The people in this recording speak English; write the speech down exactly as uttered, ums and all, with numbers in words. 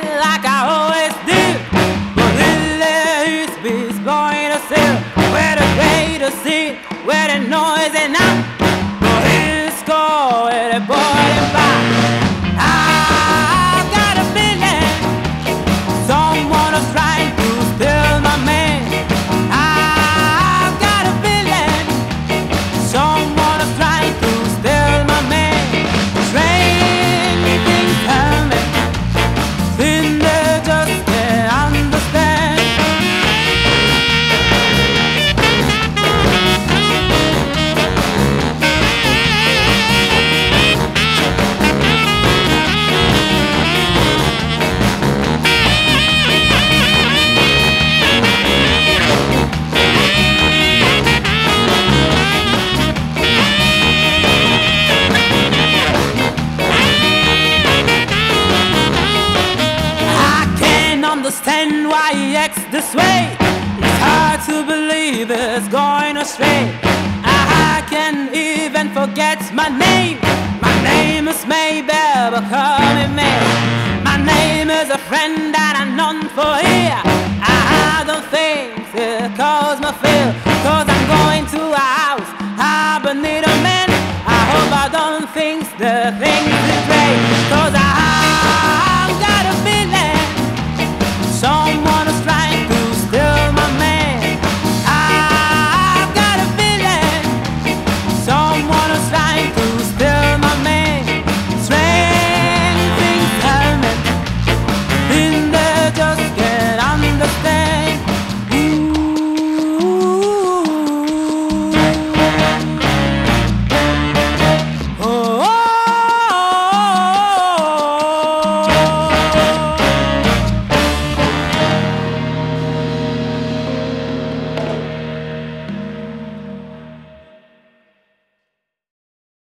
Like I always do, but this is going to sell. Where the way to see, where the noise and I'm but it's going to boil and fire. I've got a feeling someone is trying to steal my man. I've got a feeling someone is trying to steal my man. Strange things happen. Understand why he acts this way. It's hard to believe it's going astray. I can't even forget my name. My name is Maybell, but call me May. My name is a friend that I've known for years. I don't think it caused my fear.